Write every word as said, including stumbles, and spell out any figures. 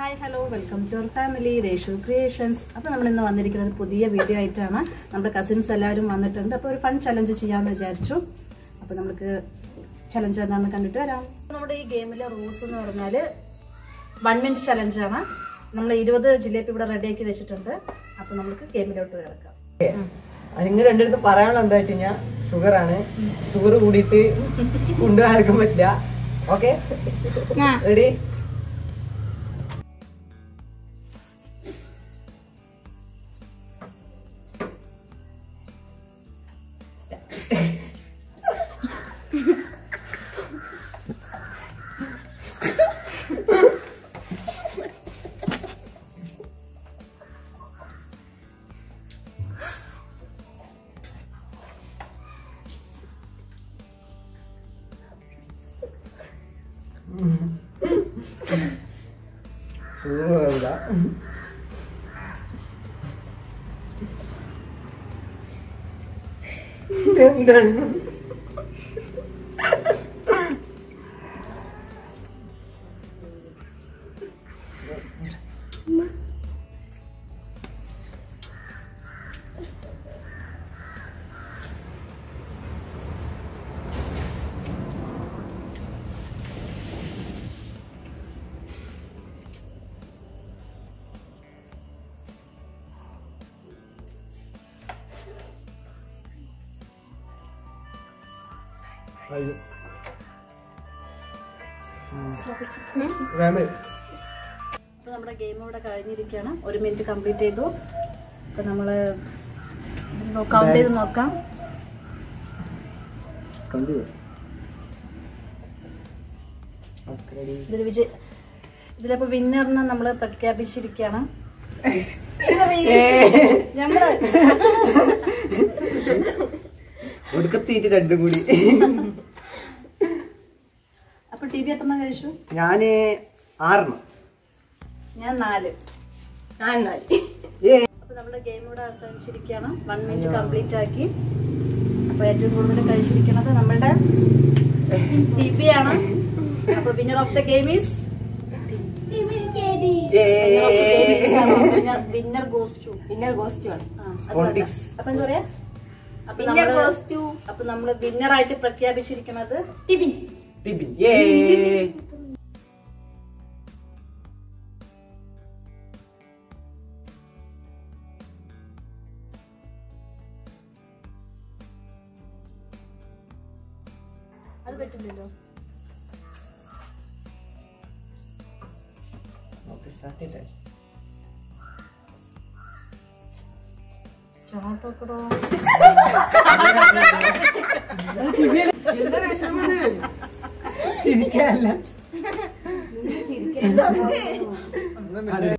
Hi hello welcome to our family Reshu creations. അപ്പോൾ നമ്മൾ ഇന്ന് വന്നിരിക്കുന്ന ഒരു പുതിയ വീഡിയോ ആയിട്ടാണ്. നമ്മുടെ കസിൻസ് എല്ലാവരും വന്നിട്ടുണ്ട്. അപ്പോൾ ഒരു ഫൺ ചലഞ്ച് ചെയ്യാമെന്ന് വിചാരിച്ചു. അപ്പോൾ നമുക്ക് ചലഞ്ച് എന്താണെന്ന് കണ്ടിട്ട് വരാം. നമ്മുടെ ഈ ഗെയിമിലെ റൂൾസ് എന്ന് പറഞ്ഞാൽ വൺ മിനിറ്റ് ചലഞ്ചാണ്. നമ്മൾ ഇരുപത് ജിലേബി ഇവിടെ റെഡിയാക്കി വെച്ചിട്ടുണ്ട്. അപ്പോൾ നമുക്ക് ഗെയിമിലോട്ട് കിടക്കാം. നിങ്ങൾ രണ്ടിടത്ത് പറയാനുള്ള എന്താ വെച്ച് കഴിഞ്ഞാൽ ഷുഗറാണ്. ഷുഗർ കൂടിയിട്ട് കൊണ്ടുപോകാൻ പറ്റില്ല. Okay ready? എന്താണ് Ayo. അപ്പോൾ നമ്മുടെ ഗെയിം ഇവിടെ കഴിഞ്ഞിരിക്കുകയാണ്. ഒരു മിനിറ്റ് കംപ്ലീറ്റ് ചെയ്തു. അപ്പോൾ നമ്മൾ കൗണ്ട് ചെയ്ത് നോക്കാം. ഇതിൽ വിജയ ഇതിലപ്പോൾ വിന്നറിനെ നമ്മൾ പ്രഖ്യാപിച്ചിരിക്കുകയാണ്. ഞങ്ങള് ഒടുക്കത്തിട്ട് രണ്ടും കൂടി. അപ്പൊ ടി വി എത്ര കഴിച്ചു? ഞാന് ആറെണ്ണം. ഞാൻ നാല്. ഞാൻ നാല്. അപ്പൊ നമ്മുടെ ഗെയിം ഇവിടെ അവസാനിച്ചിരിക്കുകയാണ്. വൺ മിനിറ്റ് കംപ്ലീറ്റ് ആക്കി. അപ്പൊ ഏറ്റവും കൂടുതൽ കഴിച്ചിരിക്കുന്നത് നമ്മളുടെ ടി വി ആണ്. അപ്പൊ winner of the game is winner goes to winner goes to ആണ്. അപ്പൊ എന്താ പറയാ, അപ്പൊ നമ്മള് വിന്നർ ആയിട്ട് പ്രഖ്യാപിച്ചിരിക്കുന്നത് ടിബിൻ. ടിബിൻ യേ. അത് പറ്റില്ലല്ലോ. ഓക്കേ സ്റ്റാർട്ട് ചെയ്തേ. ചിരിക്കല്ല.